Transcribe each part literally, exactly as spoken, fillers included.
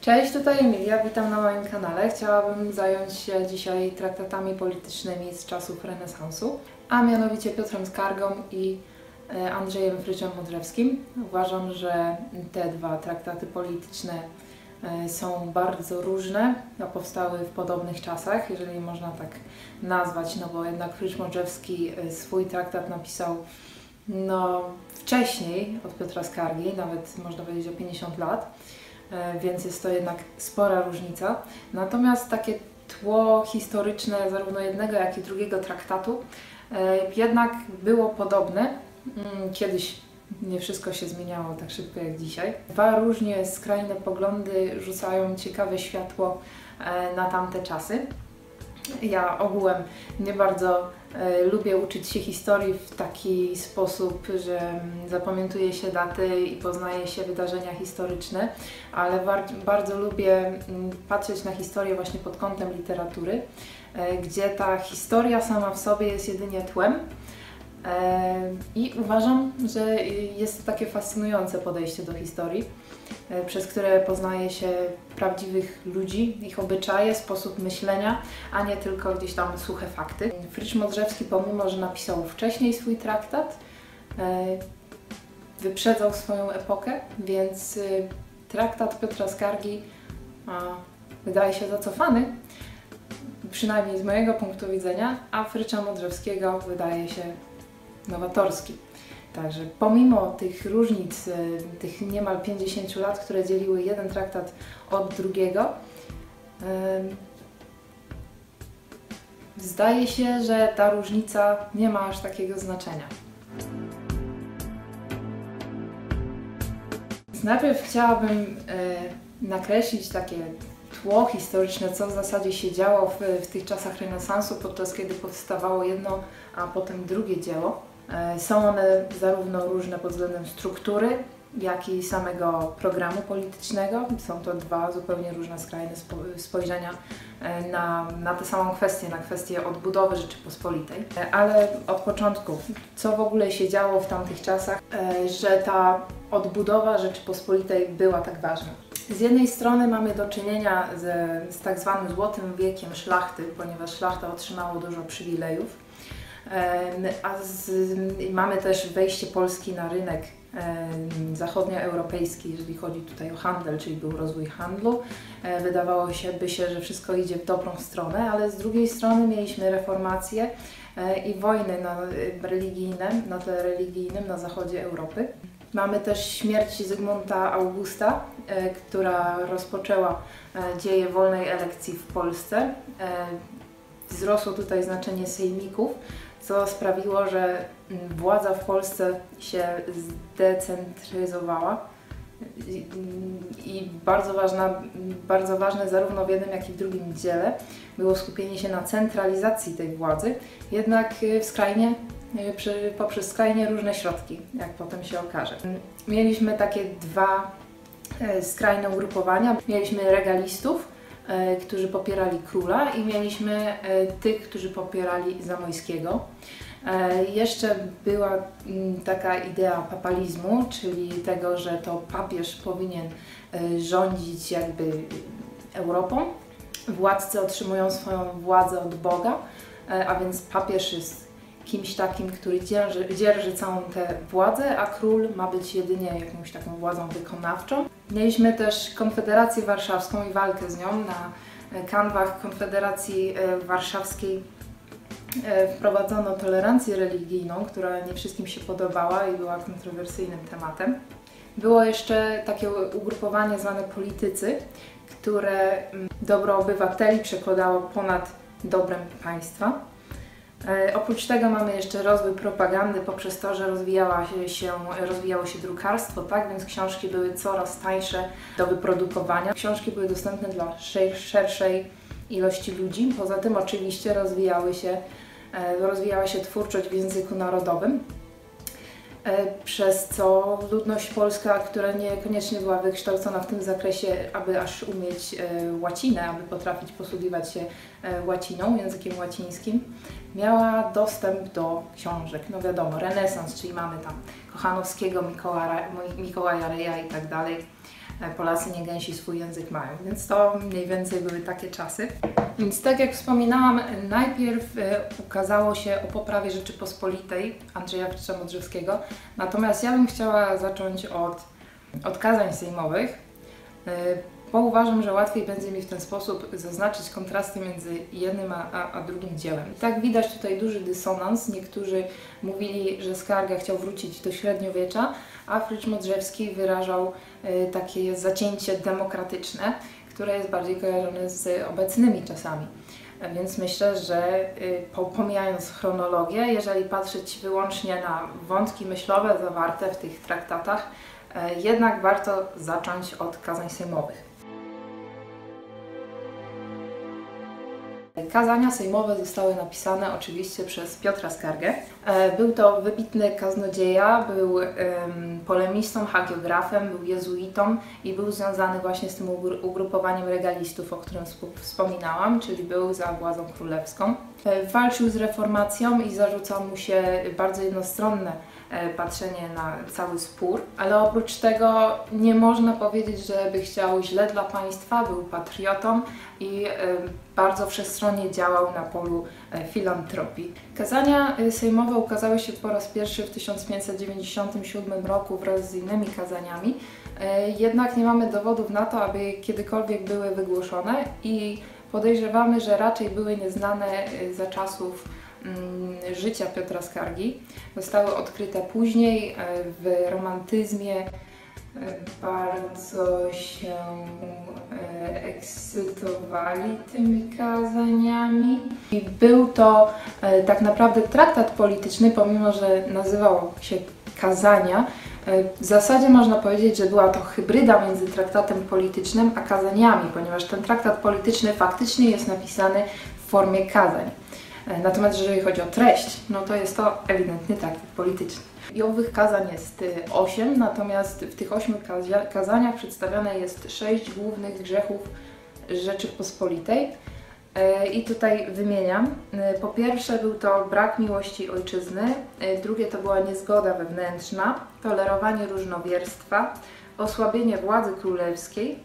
Cześć, tutaj Emilia, witam na moim kanale. Chciałabym zająć się dzisiaj traktatami politycznymi z czasów renesansu, a mianowicie Piotrem Skargą i Andrzejem Fryczem Modrzewskim. Uważam, że te dwa traktaty polityczne są bardzo różne, a powstały w podobnych czasach, jeżeli można tak nazwać, no bo jednak Frycz Modrzewski swój traktat napisał no, wcześniej od Piotra Skargi, nawet można powiedzieć o pięćdziesiąt lat, więc jest to jednak spora różnica. Natomiast takie tło historyczne zarówno jednego, jak i drugiego traktatu jednak było podobne. Kiedyś nie wszystko się zmieniało tak szybko jak dzisiaj. Dwa różnie skrajne poglądy rzucają ciekawe światło na tamte czasy. Ja ogółem nie bardzo lubię uczyć się historii w taki sposób, że zapamiętuje się daty i poznaje się wydarzenia historyczne, ale bardzo lubię patrzeć na historię właśnie pod kątem literatury, gdzie ta historia sama w sobie jest jedynie tłem. I uważam, że jest to takie fascynujące podejście do historii, przez które poznaje się prawdziwych ludzi, ich obyczaje, sposób myślenia, a nie tylko gdzieś tam suche fakty. Frycz Modrzewski, pomimo że napisał wcześniej swój traktat, wyprzedzał swoją epokę, więc traktat Piotra Skargi wydaje się zacofany, przynajmniej z mojego punktu widzenia, a Frycza Modrzewskiego wydaje się nowatorski. Także pomimo tych różnic, tych niemal pięćdziesięciu lat, które dzieliły jeden traktat od drugiego, zdaje się, że ta różnica nie ma aż takiego znaczenia. Najpierw chciałabym nakreślić takie tło historyczne, co w zasadzie się działo w, w tych czasach renesansu, podczas kiedy powstawało jedno, a potem drugie dzieło. Są one zarówno różne pod względem struktury, jak i samego programu politycznego. Są to dwa zupełnie różne skrajne spojrzenia na, na tę samą kwestię, na kwestię odbudowy Rzeczypospolitej. Ale od początku, co w ogóle się działo w tamtych czasach, że ta odbudowa Rzeczypospolitej była tak ważna? Z jednej strony mamy do czynienia z, z tak zwanym złotym wiekiem szlachty, ponieważ szlachta otrzymało dużo przywilejów. A z, mamy też wejście Polski na rynek zachodnioeuropejski, jeżeli chodzi tutaj o handel, czyli był rozwój handlu. Wydawało się, by się, że wszystko idzie w dobrą stronę, ale z drugiej strony mieliśmy reformację i wojny na, religijne, na tle religijnym na zachodzie Europy. Mamy też śmierć Zygmunta Augusta, która rozpoczęła dzieje wolnej elekcji w Polsce. Wzrosło tutaj znaczenie sejmików, co sprawiło, że władza w Polsce się zdecentryzowała i bardzo ważna, bardzo ważne zarówno w jednym, jak i w drugim dziele było skupienie się na centralizacji tej władzy, jednak w skrajnie poprzez skrajnie różne środki, jak potem się okaże. Mieliśmy takie dwa skrajne ugrupowania. Mieliśmy regalistów, którzy popierali króla, i mieliśmy tych, którzy popierali Zamojskiego. Jeszcze była taka idea papalizmu, czyli tego, że to papież powinien rządzić jakby Europą. Władcy otrzymują swoją władzę od Boga, a więc papież jest kimś takim, który dzierży, dzierży całą tę władzę, a król ma być jedynie jakąś taką władzą wykonawczą. Mieliśmy też Konfederację Warszawską i walkę z nią. Na kanwach Konfederacji Warszawskiej wprowadzono tolerancję religijną, która nie wszystkim się podobała i była kontrowersyjnym tematem. Było jeszcze takie ugrupowanie zwane politycy, które dobro obywateli przekładało ponad dobrem państwa. Oprócz tego mamy jeszcze rozwój propagandy poprzez to, że rozwijała się, rozwijało się drukarstwo, tak więc książki były coraz tańsze do wyprodukowania. Książki były dostępne dla szerszej ilości ludzi. Poza tym oczywiście rozwijały się, rozwijała się twórczość w języku narodowym, przez co ludność polska, która niekoniecznie była wykształcona w tym zakresie, aby aż umieć łacinę, aby potrafić posługiwać się łaciną, językiem łacińskim, miała dostęp do książek. No wiadomo, renesans, czyli mamy tam Kochanowskiego, Mikołaja Reja i tak dalej. Polacy nie gęsi swój język mają, więc to mniej więcej były takie czasy. Więc tak jak wspominałam, najpierw ukazało się O poprawie Rzeczypospolitej Andrzeja Frycza Modrzewskiego, natomiast ja bym chciała zacząć od, od kazań sejmowych, bo uważam, że łatwiej będzie mi w ten sposób zaznaczyć kontrasty między jednym a, a, a drugim dziełem. I tak widać tutaj duży dysonans. Niektórzy mówili, że Skarga chciał wrócić do średniowiecza, a Frycz Modrzewski wyrażał y, takie zacięcie demokratyczne, które jest bardziej kojarzone z obecnymi czasami. A więc myślę, że y, pomijając chronologię, jeżeli patrzeć wyłącznie na wątki myślowe zawarte w tych traktatach, y, jednak warto zacząć od kazań sejmowych. Kazania sejmowe zostały napisane oczywiście przez Piotra Skargę. Był to wybitny kaznodzieja, był polemistą, hagiografem, był jezuitą i był związany właśnie z tym ugrupowaniem regalistów, o którym wspominałam, czyli był za władzą królewską. Walczył z reformacją i zarzucał mu się bardzo jednostronne patrzenie na cały spór, ale oprócz tego nie można powiedzieć, żeby chciał źle dla państwa, był patriotą i bardzo wszechstronnie działał na polu filantropii. Kazania sejmowe ukazały się po raz pierwszy w tysiąc pięćset dziewięćdziesiątym siódmym roku wraz z innymi kazaniami, jednak nie mamy dowodów na to, aby kiedykolwiek były wygłoszone i podejrzewamy, że raczej były nieznane za czasów życia Piotra Skargi. Zostały odkryte później w romantyzmie. Bardzo się ekscytowali tymi kazaniami. I był to tak naprawdę traktat polityczny, pomimo że nazywał się Kazania. W zasadzie można powiedzieć, że była to hybryda między traktatem politycznym a kazaniami, ponieważ ten traktat polityczny faktycznie jest napisany w formie kazań. Natomiast jeżeli chodzi o treść, no to jest to ewidentny traktat polityczny. I owych kazań jest osiem, natomiast w tych ośmiu kazaniach przedstawione jest sześć głównych grzechów Rzeczypospolitej. I tutaj wymieniam. Po pierwsze był to brak miłości ojczyzny, drugie to była niezgoda wewnętrzna, tolerowanie różnowierstwa, osłabienie władzy królewskiej,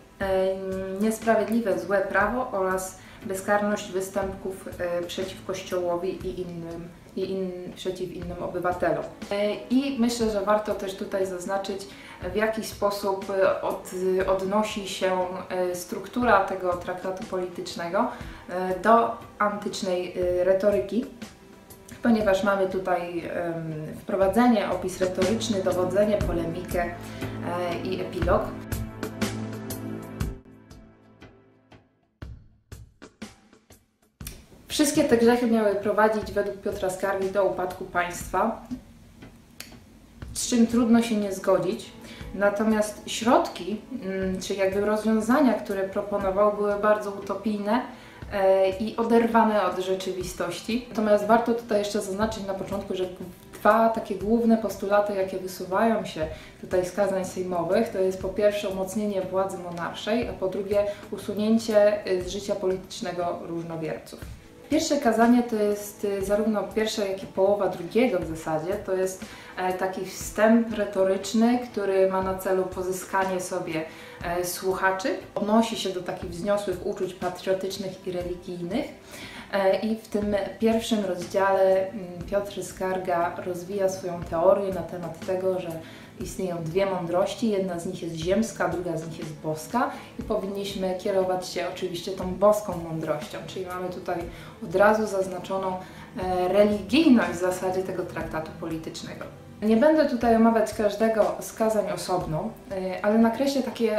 niesprawiedliwe złe prawo oraz bezkarność występków przeciw Kościołowi i innym, i in, przeciw innym obywatelom. I myślę, że warto też tutaj zaznaczyć, w jaki sposób od, odnosi się struktura tego traktatu politycznego do antycznej retoryki, ponieważ mamy tutaj wprowadzenie, opis retoryczny, dowodzenie, polemikę i epilog. Wszystkie te grzechy miały prowadzić według Piotra Skargi do upadku państwa, z czym trudno się nie zgodzić. Natomiast środki, czy jakby rozwiązania, które proponował, były bardzo utopijne i oderwane od rzeczywistości. Natomiast warto tutaj jeszcze zaznaczyć na początku, że dwa takie główne postulaty, jakie wysuwają się tutaj z kazań sejmowych, to jest po pierwsze umocnienie władzy monarszej, a po drugie usunięcie z życia politycznego różnowierców. Pierwsze kazanie to jest zarówno pierwsze, jak i połowa drugiego w zasadzie, to jest taki wstęp retoryczny, który ma na celu pozyskanie sobie słuchaczy, odnosi się do takich wzniosłych uczuć patriotycznych i religijnych. I w tym pierwszym rozdziale Piotr Skarga rozwija swoją teorię na temat tego, że istnieją dwie mądrości, jedna z nich jest ziemska, druga z nich jest boska i powinniśmy kierować się oczywiście tą boską mądrością, czyli mamy tutaj od razu zaznaczoną religijność w zasadzie tego traktatu politycznego. Nie będę tutaj omawiać każdego z kazań osobno, ale nakreślę taki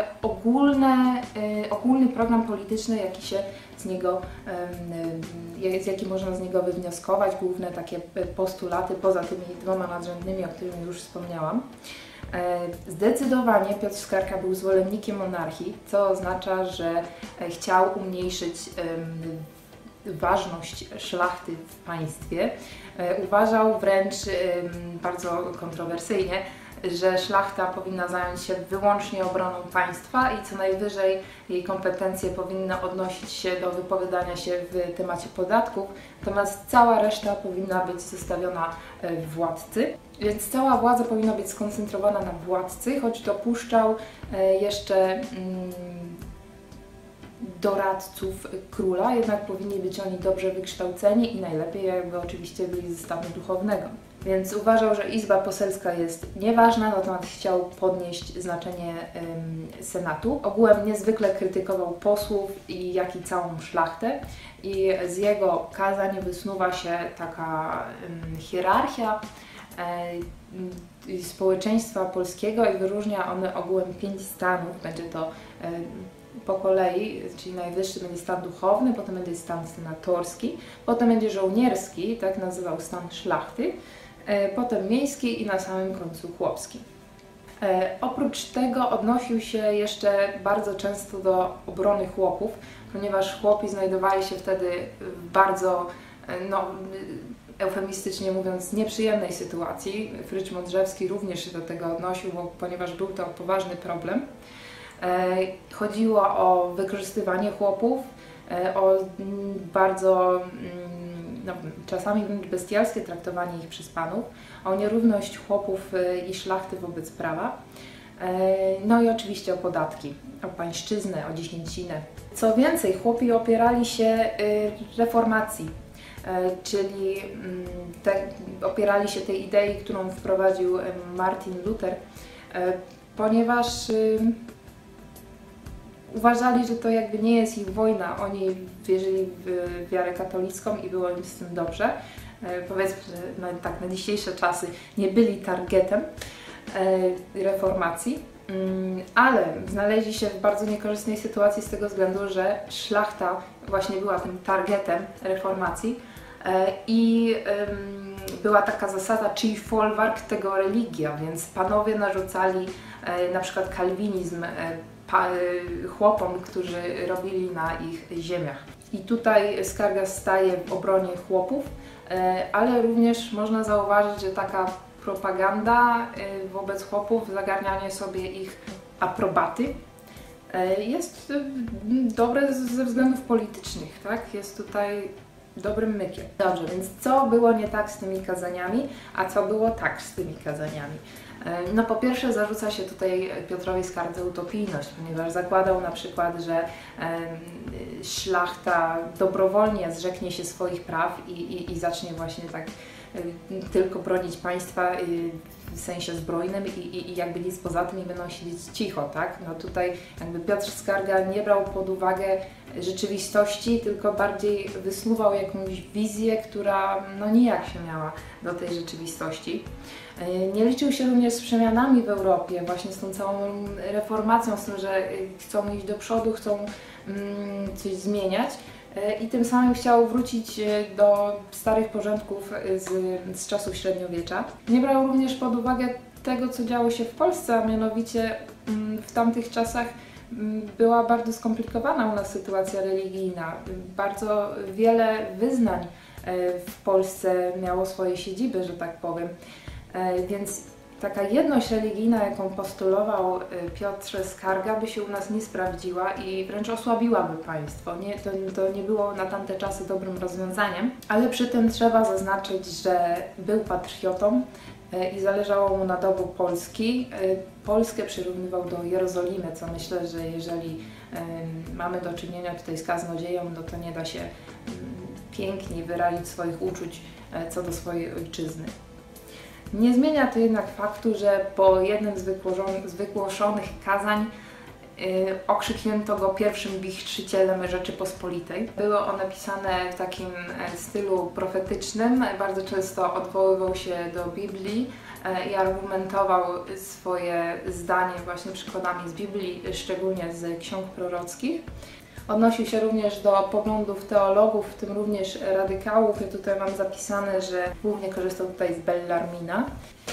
ogólny program polityczny, jaki się z niego, jaki można z niego wywnioskować, główne takie postulaty poza tymi dwoma nadrzędnymi, o których już wspomniałam. Zdecydowanie Piotr Skarga był zwolennikiem monarchii, co oznacza, że chciał umniejszyć ważność szlachty w państwie. Uważał wręcz bardzo kontrowersyjnie, że szlachta powinna zająć się wyłącznie obroną państwa i co najwyżej jej kompetencje powinny odnosić się do wypowiadania się w temacie podatków, natomiast cała reszta powinna być zostawiona władcy. Więc cała władza powinna być skoncentrowana na władcy, choć dopuszczał jeszcze doradców króla, jednak powinni być oni dobrze wykształceni i najlepiej jakby oczywiście byli ze stanu duchownego. Więc uważał, że Izba Poselska jest nieważna, natomiast chciał podnieść znaczenie ym, Senatu. Ogółem niezwykle krytykował posłów, i jak i całą szlachtę. I z jego kazań wysnuwa się taka ym, hierarchia yy, społeczeństwa polskiego i wyróżnia one ogółem pięć stanów. Będzie to yy, po kolei, czyli najwyższy będzie stan duchowny, potem będzie stan senatorski, potem będzie żołnierski, tak nazywał stan szlachty, potem miejski i na samym końcu chłopski. Oprócz tego odnosił się jeszcze bardzo często do obrony chłopów, ponieważ chłopi znajdowali się wtedy w bardzo, no, eufemistycznie mówiąc, nieprzyjemnej sytuacji. Frycz Modrzewski również się do tego odnosił, ponieważ był to poważny problem. Chodziło o wykorzystywanie chłopów, o bardzo no, czasami wręcz bestialskie traktowanie ich przez panów, o nierówność chłopów i szlachty wobec prawa, no i oczywiście o podatki, o pańszczyznę, o dziesięcinę. Co więcej, chłopi opierali się reformacji, czyli te, opierali się tej idei, którą wprowadził Martin Luther, ponieważ uważali, że to jakby nie jest ich wojna, oni wierzyli w wiarę katolicką i było im z tym dobrze. Powiedzmy, że na, tak, na dzisiejsze czasy nie byli targetem reformacji, ale znaleźli się w bardzo niekorzystnej sytuacji z tego względu, że szlachta właśnie była tym targetem reformacji i była taka zasada czyj folwark, tego religia, więc panowie narzucali na przykład kalwinizm chłopom, którzy robili na ich ziemiach. I tutaj Skarga staje w obronie chłopów, ale również można zauważyć, że taka propaganda wobec chłopów, zagarnianie sobie ich aprobaty jest dobre ze względów politycznych, tak? Jest tutaj dobrym mykiem. Dobrze, więc co było nie tak z tymi kazaniami, a co było tak z tymi kazaniami? No po pierwsze zarzuca się tutaj Piotrowi Skardze utopijność, ponieważ zakładał na przykład, że szlachta dobrowolnie zrzeknie się swoich praw i, i, i zacznie właśnie tak tylko bronić państwa w sensie zbrojnym i, i, i jakby nic poza tym, nie będą siedzieć cicho, tak? No tutaj jakby Piotr Skarga nie brał pod uwagę rzeczywistości, tylko bardziej wysnuwał jakąś wizję, która no nijak się miała do tej rzeczywistości. Nie liczył się również z przemianami w Europie, właśnie z tą całą reformacją, z tym, że chcą iść do przodu, chcą mm, coś zmieniać. I tym samym chciał wrócić do starych porządków z, z czasów średniowiecza. Nie brał również pod uwagę tego, co działo się w Polsce, a mianowicie w tamtych czasach była bardzo skomplikowana u nas sytuacja religijna. Bardzo wiele wyznań w Polsce miało swoje siedziby, że tak powiem. Więc taka jedność religijna, jaką postulował Piotr Skarga, by się u nas nie sprawdziła i wręcz osłabiłaby państwo. Nie, to, to nie było na tamte czasy dobrym rozwiązaniem, ale przy tym trzeba zaznaczyć, że był patriotą i zależało mu na dobru Polski. Polskę przyrównywał do Jerozolimy, co myślę, że jeżeli mamy do czynienia tutaj z kaznodzieją, no to nie da się pięknie wyrazić swoich uczuć co do swojej ojczyzny. Nie zmienia to jednak faktu, że po jednym z wygłoszonych kazań yy, okrzyknięto go pierwszym bichrzycielem Rzeczypospolitej. Były one pisane w takim stylu profetycznym, bardzo często odwoływał się do Biblii yy, i argumentował swoje zdanie właśnie przykładami z Biblii, szczególnie z ksiąg prorockich. Odnosił się również do poglądów teologów, w tym również radykałów. Ja tutaj mam zapisane, że głównie korzystał tutaj z Bellarmina.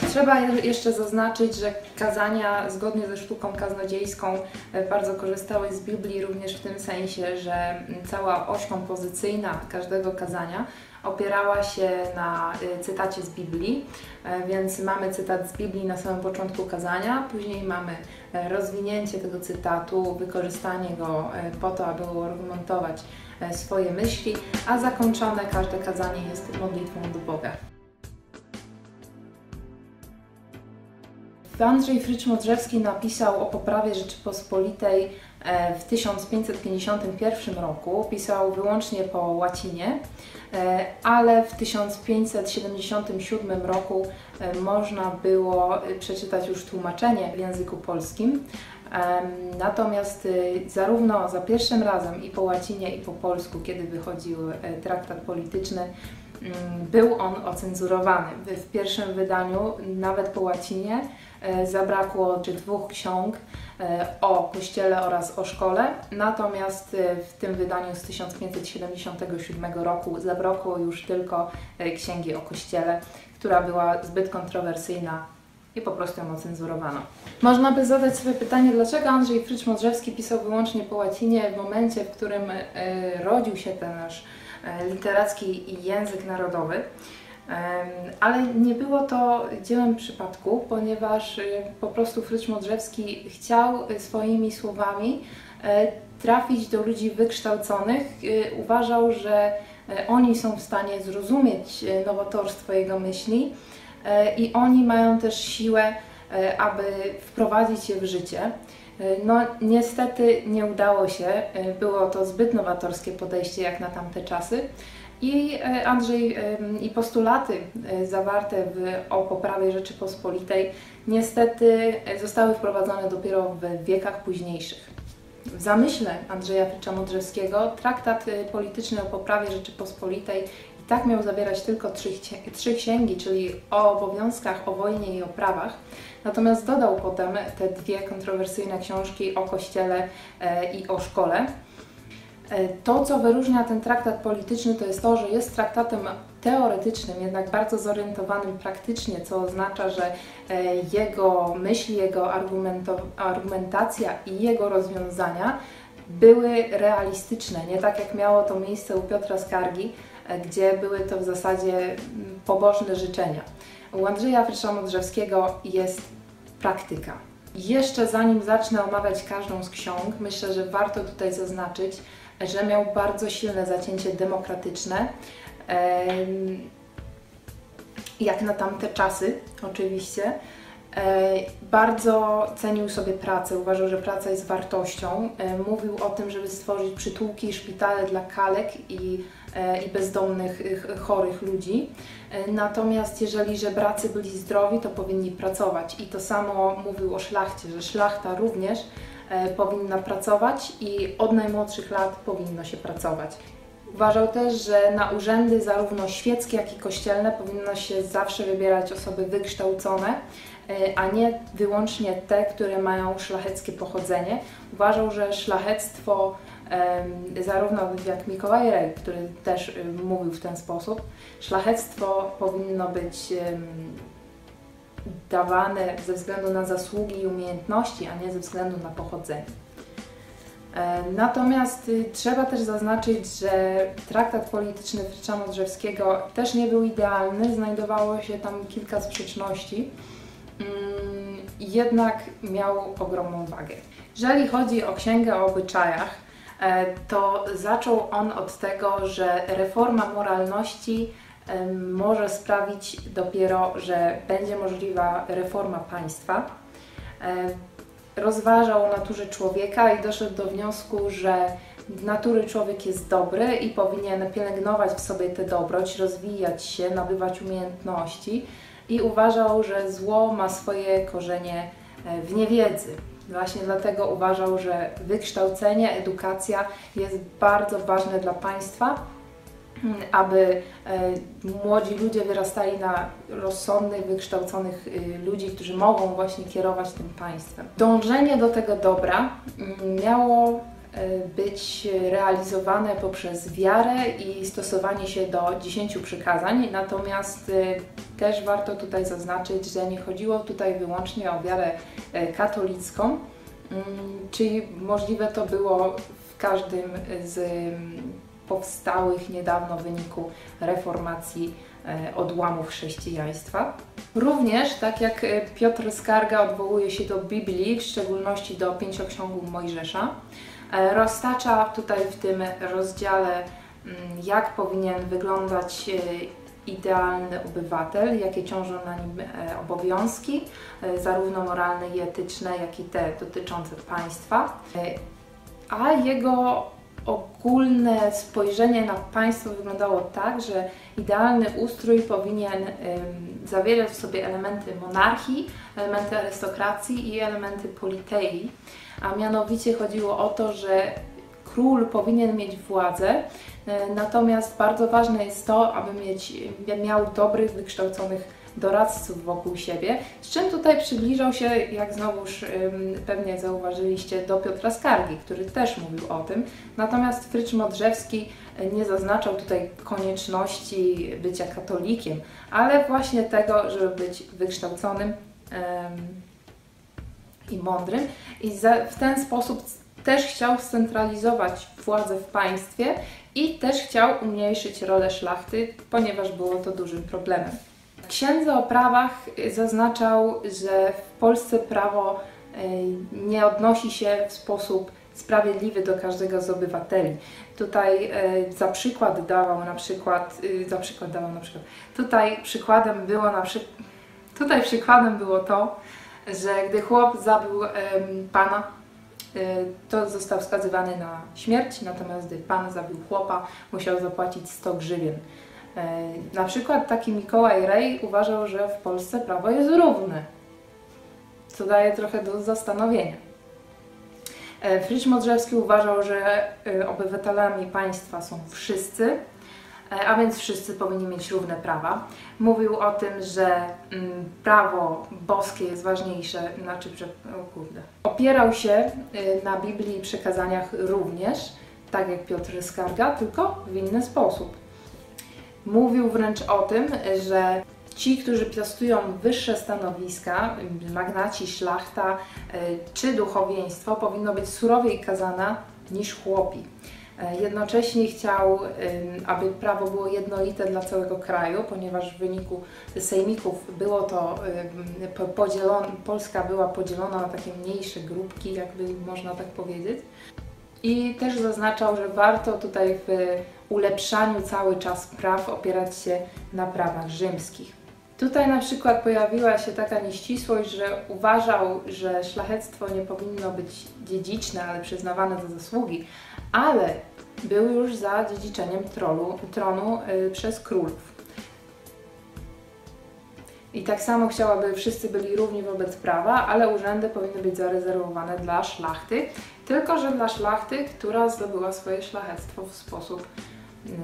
Trzeba jeszcze zaznaczyć, że kazania zgodnie ze sztuką kaznodziejską bardzo korzystały z Biblii, również w tym sensie, że cała oś kompozycyjna każdego kazania opierała się na cytacie z Biblii, więc mamy cytat z Biblii na samym początku kazania, później mamy rozwinięcie tego cytatu, wykorzystanie go po to, aby argumentować swoje myśli, a zakończone każde kazanie jest modlitwą do Boga. Andrzej Frycz Modrzewski napisał O poprawie Rzeczypospolitej w tysiąc pięćset pięćdziesiątym pierwszym roku. Pisał wyłącznie po łacinie, ale w tysiąc pięćset siedemdziesiątym siódmym roku można było przeczytać już tłumaczenie w języku polskim. Natomiast zarówno za pierwszym razem i po łacinie, i po polsku, kiedy wychodził traktat polityczny, był on ocenzurowany. W pierwszym wydaniu, nawet po łacinie, zabrakło czy dwóch ksiąg o Kościele oraz o szkole, natomiast w tym wydaniu z tysiąc pięćset siedemdziesiątego siódmego roku zabrakło już tylko księgi o Kościele, która była zbyt kontrowersyjna i po prostu ją ocenzurowano. Można by zadać sobie pytanie, dlaczego Andrzej Frycz Modrzewski pisał wyłącznie po łacinie w momencie, w którym rodził się ten nasz literacki język narodowy. Ale nie było to dziełem przypadku, ponieważ po prostu Frycz Modrzewski chciał swoimi słowami trafić do ludzi wykształconych. Uważał, że oni są w stanie zrozumieć nowatorstwo jego myśli i oni mają też siłę, aby wprowadzić je w życie. No niestety nie udało się, było to zbyt nowatorskie podejście jak na tamte czasy. I Andrzej i postulaty zawarte w O poprawie Rzeczypospolitej niestety zostały wprowadzone dopiero w wiekach późniejszych. W zamyśle Andrzeja Frycza Modrzewskiego traktat polityczny O poprawie Rzeczypospolitej i tak miał zawierać tylko trzy, trzy księgi, czyli o obowiązkach, o wojnie i o prawach. Natomiast dodał potem te dwie kontrowersyjne książki o Kościele i o szkole. To, co wyróżnia ten traktat polityczny, to jest to, że jest traktatem teoretycznym, jednak bardzo zorientowanym praktycznie, co oznacza, że jego myśli, jego argumentacja i jego rozwiązania były realistyczne, nie tak jak miało to miejsce u Piotra Skargi, gdzie były to w zasadzie pobożne życzenia. U Andrzeja Frycza Modrzewskiego jest praktyka. Jeszcze zanim zacznę omawiać każdą z ksiąg, myślę, że warto tutaj zaznaczyć, że miał bardzo silne zacięcie demokratyczne, jak na tamte czasy oczywiście. Bardzo cenił sobie pracę, uważał, że praca jest wartością. Mówił o tym, żeby stworzyć przytułki i szpitale dla kalek i, i bezdomnych, chorych ludzi. Natomiast jeżeli żebracy byli zdrowi, to powinni pracować. I to samo mówił o szlachcie, że szlachta również powinna pracować i od najmłodszych lat powinno się pracować. Uważał też, że na urzędy zarówno świeckie, jak i kościelne powinno się zawsze wybierać osoby wykształcone, a nie wyłącznie te, które mają szlacheckie pochodzenie. Uważał, że szlachectwo, zarówno jak Mikołaj Rej, który też mówił w ten sposób, szlachectwo powinno być dawane ze względu na zasługi i umiejętności, a nie ze względu na pochodzenie. Natomiast trzeba też zaznaczyć, że traktat polityczny Frycza Modrzewskiego też nie był idealny, znajdowało się tam kilka sprzeczności, jednak miał ogromną wagę. Jeżeli chodzi o księgę o obyczajach, to zaczął on od tego, że reforma moralności może sprawić dopiero, że będzie możliwa reforma państwa. Rozważał o naturze człowieka i doszedł do wniosku, że z natury człowiek jest dobry i powinien pielęgnować w sobie tę dobroć, rozwijać się, nabywać umiejętności i uważał, że zło ma swoje korzenie w niewiedzy. Właśnie dlatego uważał, że wykształcenie, edukacja jest bardzo ważne dla państwa, aby młodzi ludzie wyrastali na rozsądnych, wykształconych ludzi, którzy mogą właśnie kierować tym państwem. Dążenie do tego dobra miało być realizowane poprzez wiarę i stosowanie się do dziesięciu przykazań, natomiast też warto tutaj zaznaczyć, że nie chodziło tutaj wyłącznie o wiarę katolicką, czyli możliwe to było w każdym z powstałych niedawno w wyniku reformacji odłamów chrześcijaństwa. Również, tak jak Piotr Skarga odwołuje się do Biblii, w szczególności do pięcioksiągów Mojżesza, roztacza tutaj w tym rozdziale, jak powinien wyglądać idealny obywatel, jakie ciążą na nim obowiązki, zarówno moralne i etyczne, jak i te dotyczące państwa, a jego ogólne spojrzenie na państwo wyglądało tak, że idealny ustrój powinien zawierać w sobie elementy monarchii, elementy arystokracji i elementy politei, a mianowicie chodziło o to, że król powinien mieć władzę, natomiast bardzo ważne jest to, aby mieć, miał dobrych, wykształconych doradców wokół siebie, z czym tutaj przybliżał się, jak znowuż pewnie zauważyliście, do Piotra Skargi, który też mówił o tym. Natomiast Frycz Modrzewski nie zaznaczał tutaj konieczności bycia katolikiem, ale właśnie tego, żeby być wykształconym i mądrym, i w ten sposób też chciał scentralizować władzę w państwie i też chciał umniejszyć rolę szlachty, ponieważ było to dużym problemem. W Księdze o prawach zaznaczał, że w Polsce prawo nie odnosi się w sposób sprawiedliwy do każdego z obywateli. Tutaj za przykład dawał na przykład, za przykład dawał na przykład, tutaj przykładem było na przykład, tutaj przykładem było to, że gdy chłop zabił pana, to został skazywany na śmierć, natomiast gdy pan zabił chłopa, musiał zapłacić sto grzywien. Na przykład taki Mikołaj Rej uważał, że w Polsce prawo jest równe, co daje trochę do zastanowienia. Frycz Modrzewski uważał, że obywatelami państwa są wszyscy, a więc wszyscy powinni mieć równe prawa. Mówił o tym, że prawo boskie jest ważniejsze, znaczy, o kurde. Opierał się na Biblii i przekazaniach również, tak jak Piotr Skarga, tylko w inny sposób. Mówił wręcz o tym, że ci, którzy piastują wyższe stanowiska, magnaci, szlachta czy duchowieństwo, powinno być surowiej kazana niż chłopi. Jednocześnie chciał, aby prawo było jednolite dla całego kraju, ponieważ w wyniku sejmików było to podzielone, Polska była podzielona na takie mniejsze grupki, jakby można tak powiedzieć. I też zaznaczał, że warto tutaj w ulepszaniu cały czas praw opierać się na prawach rzymskich. Tutaj na przykład pojawiła się taka nieścisłość, że uważał, że szlachectwo nie powinno być dziedziczne, ale przyznawane za zasługi, ale był już za dziedziczeniem tronu, tronu yy, przez królów. I tak samo chciał, aby wszyscy byli równi wobec prawa, ale urzędy powinny być zarezerwowane dla szlachty, tylko że dla szlachty, która zdobyła swoje szlachectwo w sposób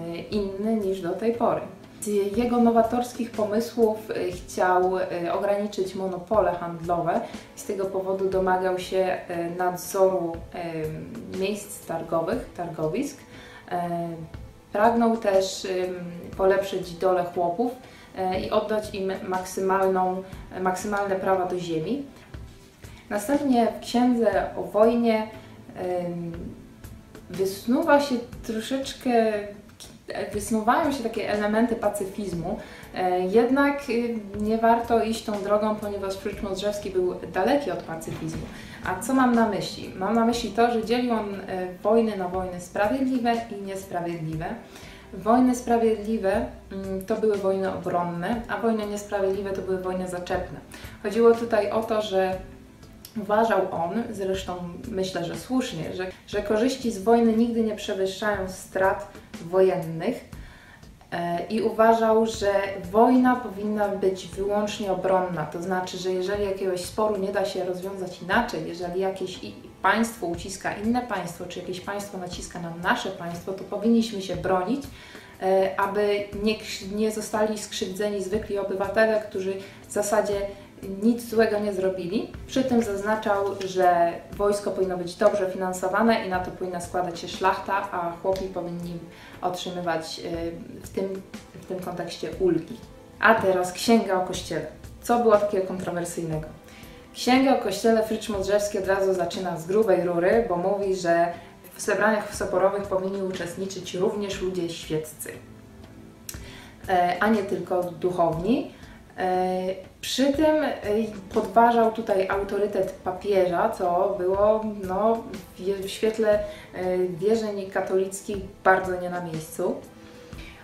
yy, inny niż do tej pory. Z jego nowatorskich pomysłów chciał ograniczyć monopole handlowe i z tego powodu domagał się nadzoru miejsc targowych, targowisk. Pragnął też polepszyć dolę chłopów i oddać im maksymalną, maksymalne prawa do ziemi. Następnie w Księdze o wojnie wysnuwa się troszeczkę Wysnuwają się takie elementy pacyfizmu, jednak nie warto iść tą drogą, ponieważ Frycz Modrzewski był daleki od pacyfizmu. A co mam na myśli? Mam na myśli to, że dzielił on wojny na wojny sprawiedliwe i niesprawiedliwe. Wojny sprawiedliwe to były wojny obronne, a wojny niesprawiedliwe to były wojny zaczepne. Chodziło tutaj o to, że uważał on, zresztą myślę, że słusznie, że, że korzyści z wojny nigdy nie przewyższają strat wojennych i uważał, że wojna powinna być wyłącznie obronna. To znaczy, że jeżeli jakiegoś sporu nie da się rozwiązać inaczej, jeżeli jakieś państwo uciska inne państwo, czy jakieś państwo naciska nam nasze państwo, to powinniśmy się bronić, aby nie, nie zostali skrzywdzeni zwykli obywatele, którzy w zasadzie nic złego nie zrobili. Przy tym zaznaczał, że wojsko powinno być dobrze finansowane i na to powinna składać się szlachta, a chłopi powinni otrzymywać w tym, w tym kontekście ulgi. A teraz Księga o Kościele. Co było takiego kontrowersyjnego? Księga o Kościele Frycz Modrzewski od razu zaczyna z grubej rury, bo mówi, że W zebraniach soborowych powinni uczestniczyć również ludzie świeccy, a nie tylko duchowni. Przy tym podważał tutaj autorytet papieża, co było no, w świetle wierzeń katolickich bardzo nie na miejscu.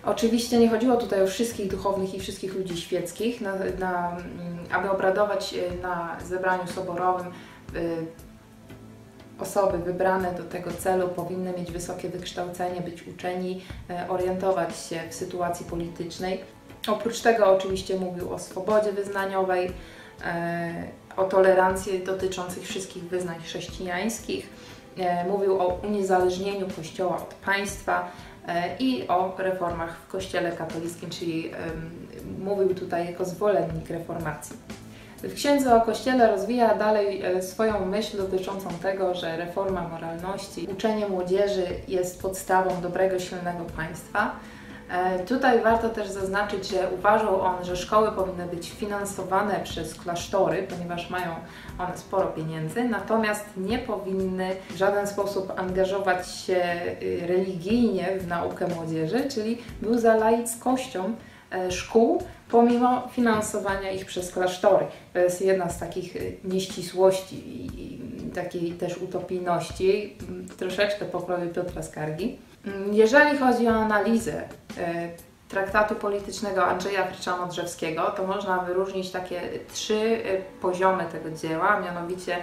Oczywiście nie chodziło tutaj o wszystkich duchownych i wszystkich ludzi świeckich. Na, na, aby obradować na zebraniu soborowym, osoby wybrane do tego celu powinny mieć wysokie wykształcenie, być uczeni, orientować się w sytuacji politycznej. Oprócz tego oczywiście mówił o swobodzie wyznaniowej, o tolerancji dotyczących wszystkich wyznań chrześcijańskich, mówił o uniezależnieniu Kościoła od państwa i o reformach w Kościele katolickim, czyli mówił tutaj jako zwolennik reformacji. W Księdze o Kościele rozwija dalej swoją myśl dotyczącą tego, że reforma moralności, uczenie młodzieży jest podstawą dobrego, silnego państwa. Tutaj warto też zaznaczyć, że uważał on, że szkoły powinny być finansowane przez klasztory, ponieważ mają one sporo pieniędzy, natomiast nie powinny w żaden sposób angażować się religijnie w naukę młodzieży, czyli był za laickością szkół, pomimo finansowania ich przez klasztory. To jest jedna z takich nieścisłości i takiej też utopijności, troszeczkę pokroju Piotra Skargi. Jeżeli chodzi o analizę traktatu politycznego Andrzeja Frycza Modrzewskiego, to można wyróżnić takie trzy poziomy tego dzieła, mianowicie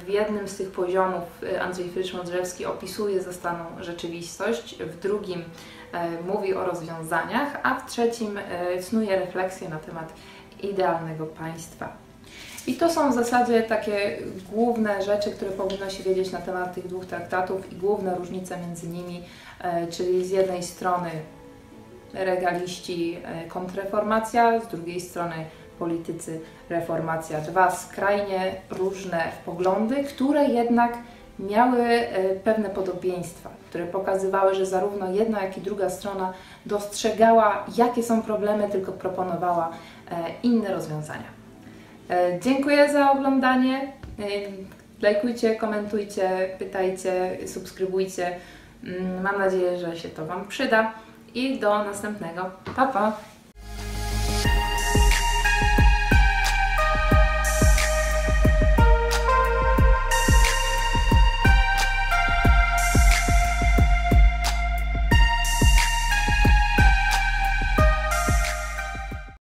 w jednym z tych poziomów Andrzej Frycz Modrzewski opisuje zastaną rzeczywistość, w drugim mówi o rozwiązaniach, a w trzecim snuje refleksję na temat idealnego państwa. I to są w zasadzie takie główne rzeczy, które powinno się wiedzieć na temat tych dwóch traktatów i główne różnice między nimi, czyli z jednej strony regaliści kontrreformacja, z drugiej strony politycy reformacja. Dwa skrajnie różne poglądy, które jednak miały pewne podobieństwa, które pokazywały, że zarówno jedna, jak i druga strona dostrzegała, jakie są problemy, tylko proponowała inne rozwiązania. Dziękuję za oglądanie. Lajkujcie, komentujcie, pytajcie, subskrybujcie. Mam nadzieję, że się to Wam przyda i do następnego. Pa, pa!